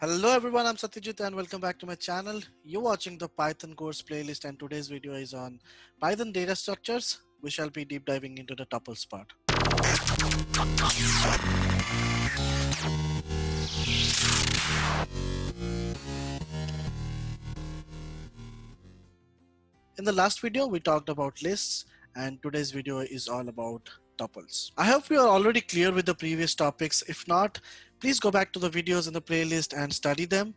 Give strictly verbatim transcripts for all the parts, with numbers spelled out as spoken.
Hello everyone, I'm Satyajit and welcome back to my channel. You're watching the Python course playlist and today's video is on Python data structures. We shall be deep diving into the tuples part. In the last video, we talked about lists and today's video is all about tuples. I hope you are already clear with the previous topics. If not, please go back to the videos in the playlist and study them.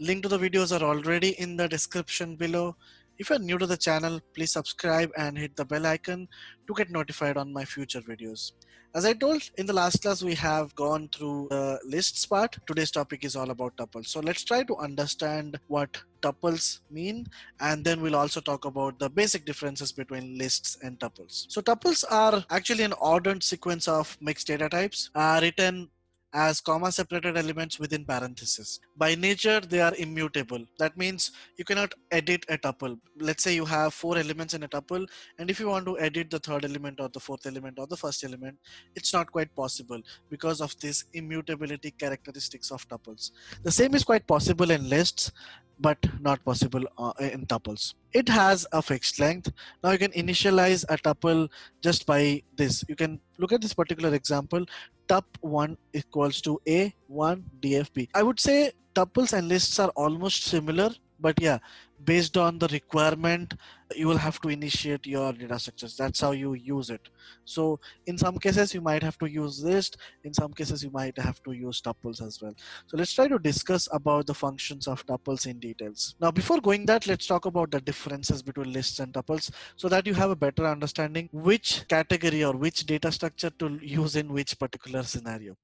Link to the videos are already in the description below. If you're new to the channel, please subscribe and hit the bell icon to get notified on my future videos. As I told in the last class, we have gone through the lists part. Today's topic is all about tuples. So let's try to understand what tuples mean, and then we'll also talk about the basic differences between lists and tuples. So tuples are actually an ordered sequence of mixed data types uh, written as comma separated elements within parentheses. By nature, they are immutable. That means you cannot edit a tuple. Let's say you have four elements in a tuple, and if you want to edit the third element or the fourth element or the first element, it's not quite possible because of this immutability characteristics of tuples. The same is quite possible in lists, but not possible uh, in tuples. It has a fixed length. Now you can initialize a tuple just by this. You can look at this particular example, tup one equals to a one D F P. I would say tuples and lists are almost similar, but yeah, based on the requirement, you will have to initiate your data structures. That's how you use it. So in some cases, you might have to use list. In some cases, you might have to use tuples as well. So let's try to discuss about the functions of tuples in details. Now, before going that, let's talk about the differences between lists and tuples so that you have a better understanding which category or which data structure to use in which particular scenario.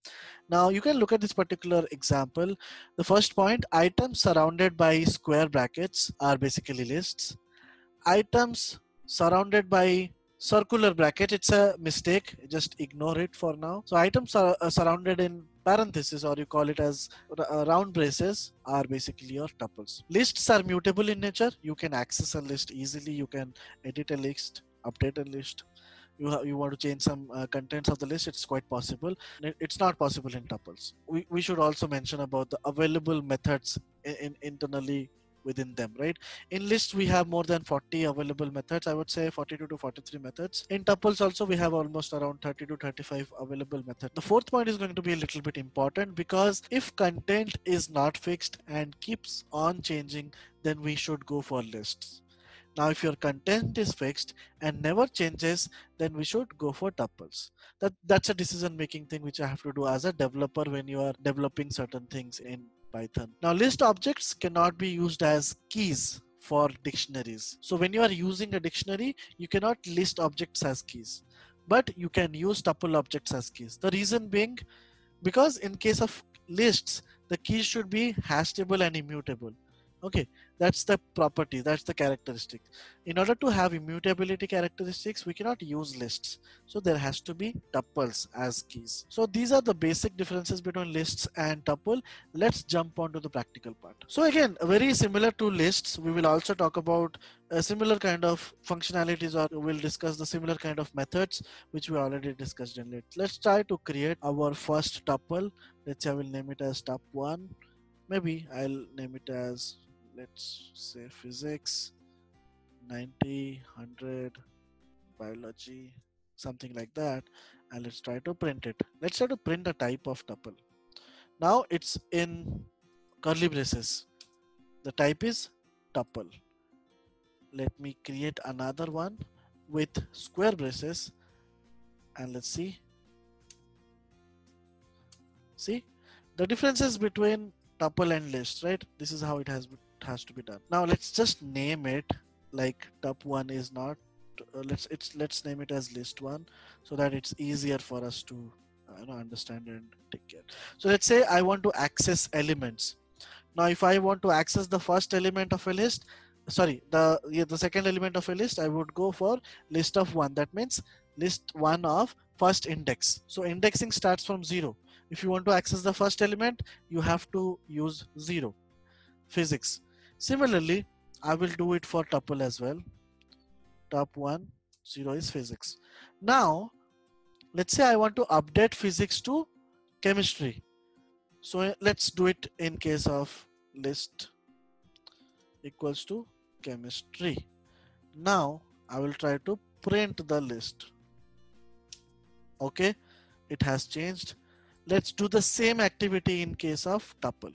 Now, you can look at this particular example. The first point, items surrounded by square brackets are basically lists. Items surrounded by circular bracket, it's a mistake, just ignore it for now. So items are uh, surrounded in parentheses, or you call it as round braces, are basically your tuples. Lists are mutable in nature. You can access a list easily. You can edit a list, update a list. You, you want to change some uh, contents of the list, it's quite possible. It's not possible in tuples. We, we should also mention about the available methods in, in internally within them, right? In lists, we have more than forty available methods. I would say forty-two to forty-three methods. In tuples also, we have almost around thirty to thirty-five available methods. The fourth point is going to be a little bit important, because if content is not fixed and keeps on changing, then we should go for lists. Now, if your content is fixed and never changes, then we should go for tuples. That, that's a decision-making thing which I have to do as a developer when you are developing certain things in Python. Now, list objects cannot be used as keys for dictionaries. So when you are using a dictionary, you cannot list objects as keys, but you can use tuple objects as keys. The reason being, because in case of lists, the keys should be hashable and immutable. Okay, that's the property, that's the characteristic. In order to have immutability characteristics, we cannot use lists. So there has to be tuples as keys. So these are the basic differences between lists and tuple. Let's jump on to the practical part. So again, very similar to lists, we will also talk about a similar kind of functionalities, or we'll discuss the similar kind of methods which we already discussed in lists. Let's try to create our first tuple. Let's say I will name it as tup one. Maybe I'll name it as, let's say, physics, ninety, one hundred, biology, something like that. And let's try to print it. Let's try to print a type of tuple. Now it's in curly braces. The type is tuple. Let me create another one with square braces. And let's see. See, the differences between tuple and list, right? This is how it has been. Has to be done. Now let's just name it like tup one is not uh, let's it's let's name it as list one, so that it's easier for us to uh, you know, understand and take care. So let's say I want to access elements. Now if I want to access the first element of a list, sorry the yeah, the second element of a list, I would go for list of one. That means list one of first index. So indexing starts from zero. If you want to access the first element, you have to use zero. Physics. Similarly, I will do it for tuple as well. tup one, zero is physics. Now, let's say I want to update physics to chemistry. So let's do it in case of list equals to chemistry. Now I will try to print the list. Okay, it has changed. Let's do the same activity in case of tuple.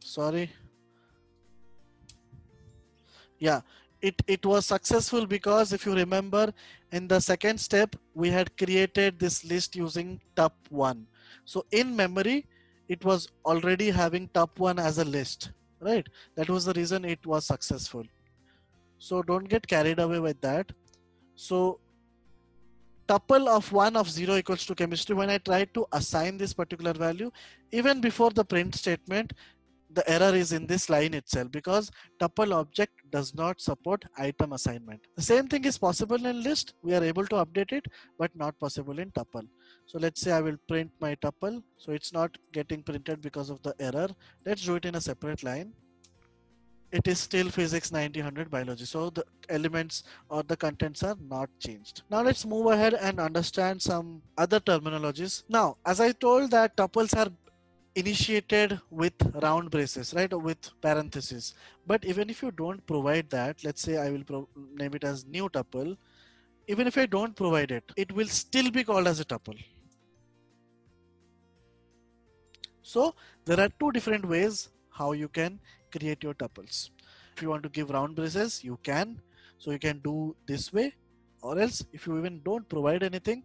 Sorry. Yeah, it, it was successful because if you remember in the second step, we had created this list using tup one. So in memory, it was already having tup one as a list, right? That was the reason it was successful. So don't get carried away with that. So tuple of one of zero equals to chemistry. When I tried to assign this particular value, even before the print statement, the error is in this line itself because tuple object does not support item assignment. The same thing is possible in list. We are able to update it, but not possible in tuple. So let's say I will print my tuple. So it's not getting printed because of the error. Let's do it in a separate line. It is still physics ninety, one hundred biology. So the elements or the contents are not changed. Now let's move ahead and understand some other terminologies. Now, as I told that tuples are initiated with round braces, right? With parentheses. But even if you don't provide that, let's say I will name it as new tuple. Even if I don't provide it, it will still be called as a tuple. So there are two different ways how you can create your tuples. If you want to give round braces, you can. So you can do this way, or else if you even don't provide anything,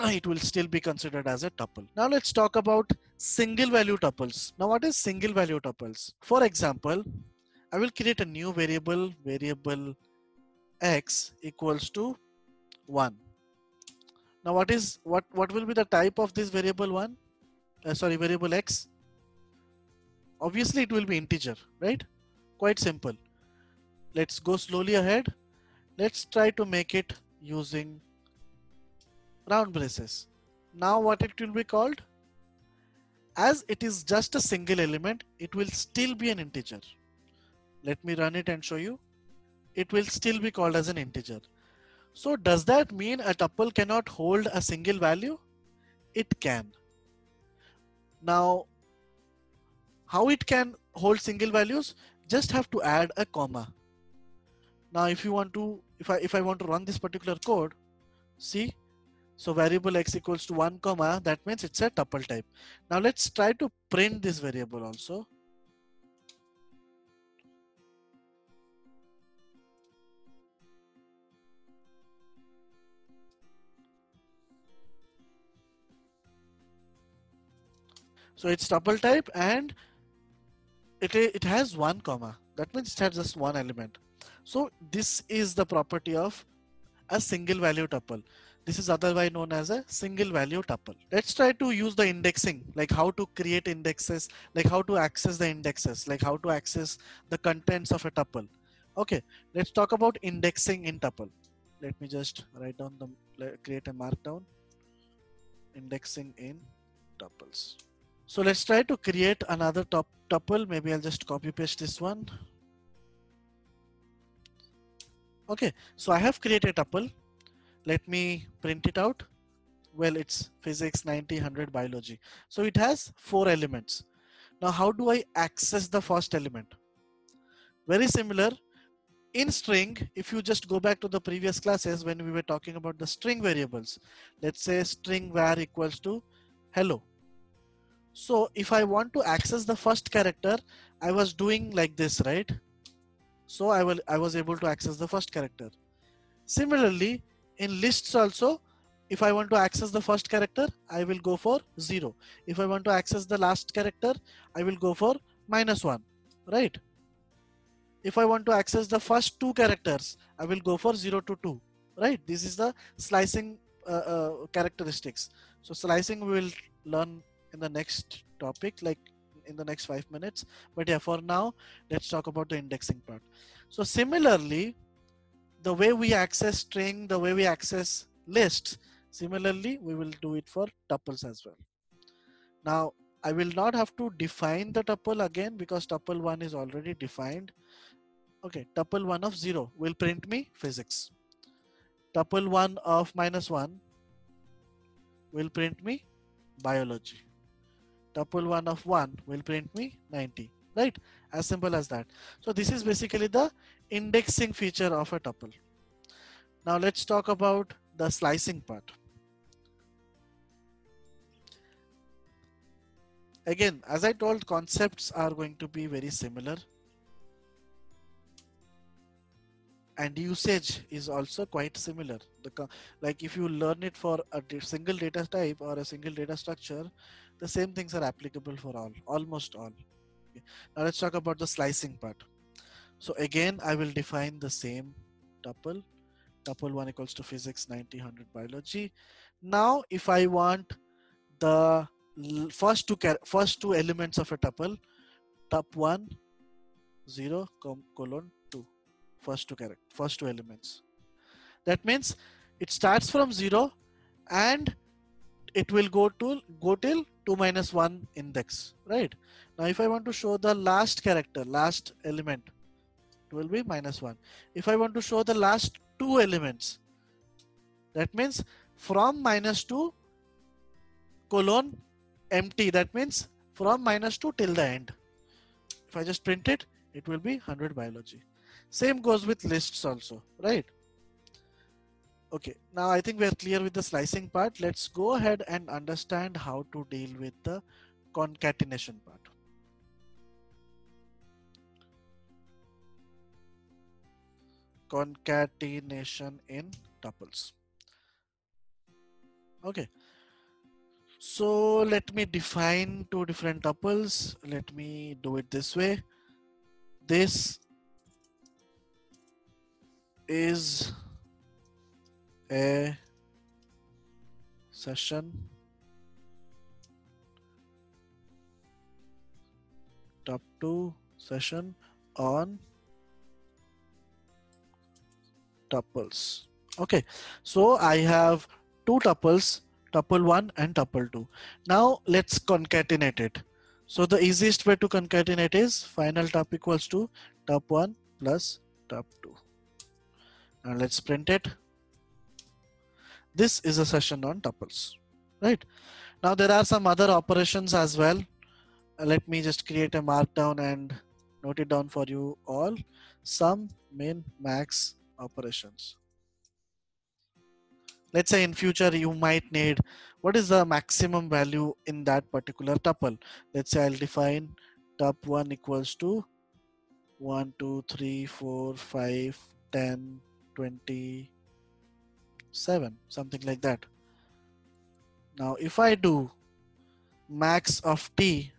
it will still be considered as a tuple. Now let's talk about single value tuples. Now what is single value tuples? For example, I will create a new variable, variable x equals to one. Now what is, what, what will be the type of this variable one? Uh, sorry, variable x. Obviously it will be integer, right? Quite simple. Let's go slowly ahead. Let's try to make it using round braces. Now what it will be called? As it is just a single element, it will still be an integer. Let me run it and show you. It will still be called as an integer. So does that mean a tuple cannot hold a single value? It can. Now, how it can hold single values? Just have to add a comma. Now, if you want to, if I, if I want to run this particular code, see, so variable x equals to one comma, that means it's a tuple type. Now let's try to print this variable also. So it's tuple type and it, it has one comma. That means it has just one element. So this is the property of a single value tuple. This is otherwise known as a single value tuple. Let's try to use the indexing, like how to create indexes, like how to access the indexes, like how to access the contents of a tuple. Okay, let's talk about indexing in tuple. Let me just write down the, create a markdown, indexing in tuples. So let's try to create another top tuple. Maybe I'll just copy paste this one. Okay, so I have created a tuple. Let me print it out. Well, it's physics ninety, one hundred biology. So it has four elements. Now, how do I access the first element? Very similar in string. If you just go back to the previous classes when we were talking about the string variables, let's say string var equals to hello. So if I want to access the first character, I was doing like this, right? So I will, I was able to access the first character. Similarly, in lists also, if I want to access the first character, I will go for zero. If I want to access the last character, I will go for minus one, right? If I want to access the first two characters, I will go for zero to two, right? This is the slicing uh, uh, characteristics. So slicing we will learn in the next topic, like in the next five minutes. But yeah, for now, let's talk about the indexing part. So similarly, the way we access string, the way we access lists, similarly, we will do it for tuples as well. Now, I will not have to define the tuple again because tuple one is already defined. Okay, tuple one of zero will print me physics. Tuple one of minus one will print me biology. Tuple one of one will print me ninety, right? As simple as that. So this is basically the indexing feature of a tuple. Now let's talk about the slicing part. Again, as I told, concepts are going to be very similar. And usage is also quite similar. The, like if you learn it for a single data type or a single data structure, the same things are applicable for all, almost all. Okay. Now let's talk about the slicing part. So again, I will define the same tuple. Tuple one equals to physics, ninety, one hundred, biology. Now, if I want the first two, first two elements of a tuple, tup one, zero, colon, two. First two character, first two elements. That means it starts from zero and it will go to go till two minus one index, right? Now if I want to show the last character, last element, it will be minus one. If I want to show the last two elements, that means from minus two colon empty, that means from minus two till the end. If I just print it, it will be one hundred biology. Same goes with lists also, right? Okay, now I think we are clear with the slicing part. Let's go ahead and understand how to deal with the concatenation part. Concatenation in tuples. Okay, so let me define two different tuples. Let me do it this way. This is a session top two session on tuples. Okay, so I have two tuples, tuple one and tuple two. Now let's concatenate it. So the easiest way to concatenate is final tup equals to tup one plus tup two. Now let's print it. This is a session on tuples, right? Now there are some other operations as well. Let me just create a markdown and note it down for you all. Some min, max operations. Let's say in future you might need, what is the maximum value in that particular tuple? Let's say I'll define tup one equals to one, two, three, four, five, ten, twenty-seven, something like that. Now if I do max of t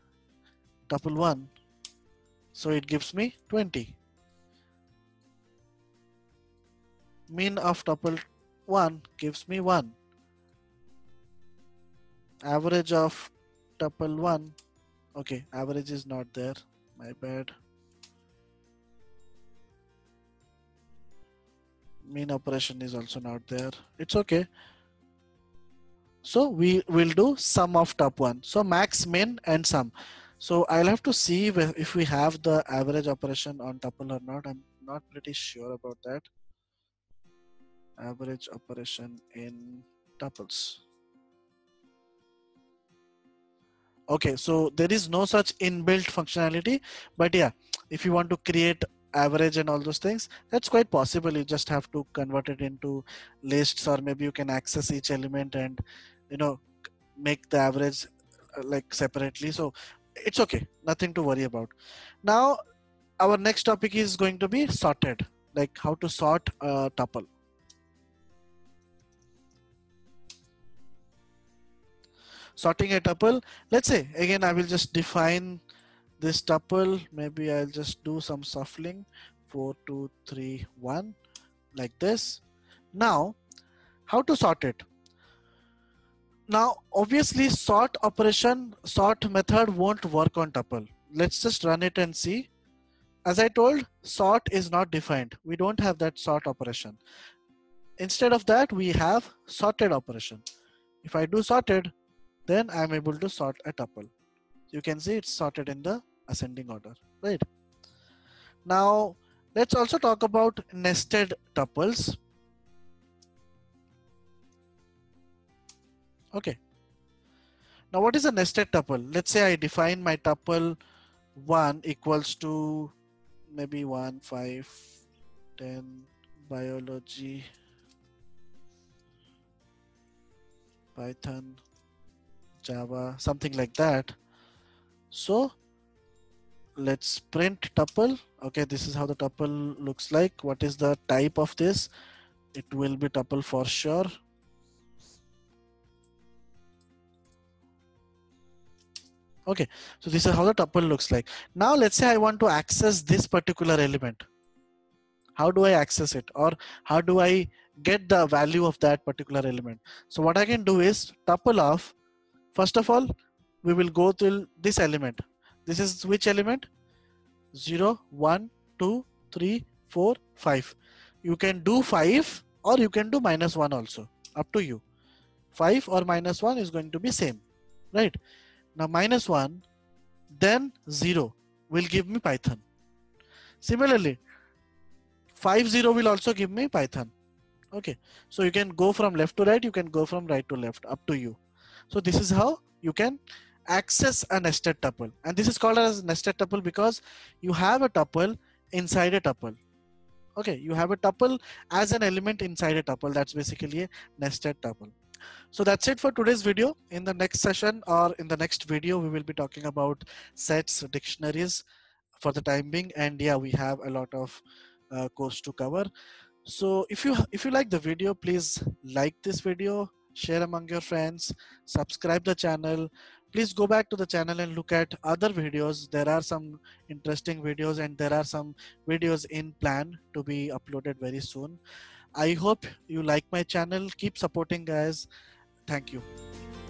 tuple one, so it gives me twenty. Min of tuple one gives me one. Average of tuple one, okay, average is not there, my bad. Mean operation is also not there. It's okay. So we will do sum of tup one. So max, min and sum. So I'll have to see if we have the average operation on tuple or not. I'm not pretty sure about that. Average operation in tuples. Okay, so there is no such inbuilt functionality, but yeah, if you want to create average and all those things, that's quite possible. You just have to convert it into lists, or maybe you can access each element and, you know, make the average like separately. So it's okay, nothing to worry about. Now our next topic is going to be sorted, like how to sort a tuple. Sorting a tuple, let's say again I will just define this tuple, maybe I'll just do some shuffling, four, two, three, one, like this. Now, how to sort it? Now, obviously sort operation, sort method won't work on tuple. Let's just run it and see. As I told, sort is not defined. We don't have that sort operation. Instead of that, we have sorted operation. If I do sorted, then I'm able to sort a tuple. You can see it's sorted in the ascending order, right? Now, let's also talk about nested tuples. Okay. Now what is a nested tuple? Let's say I define my tuple one equals to maybe one, five, ten, biology, Python, Java, something like that. So let's print tuple. Okay, this is how the tuple looks like. What is the type of this? It will be tuple for sure. Okay, so this is how the tuple looks like. Now let's say I want to access this particular element. How do I access it, or how do I get the value of that particular element? So what I can do is tuple of, first of all, we will go through this element. This is which element? zero, one, two, three, four, five. You can do five or you can do minus one also, up to you. five or minus one is going to be same, right? Now minus one, then zero will give me Python. Similarly, five, zero will also give me Python. Okay, so you can go from left to right, you can go from right to left, up to you. So this is how you can access a nested tuple. And this is called as nested tuple because you have a tuple inside a tuple. Okay, you have a tuple as an element inside a tuple. That's basically a nested tuple. So that's it for today's video. In the next session or in the next video, we will be talking about sets, dictionaries for the time being. And yeah, we have a lot of Uh, course to cover. So if you if you like the video, please like this video, share among your friends, subscribe the channel. Please go back to the channel and look at other videos. There are some interesting videos and there are some videos in plan to be uploaded very soon. I hope you like my channel. Keep supporting, guys. Thank you.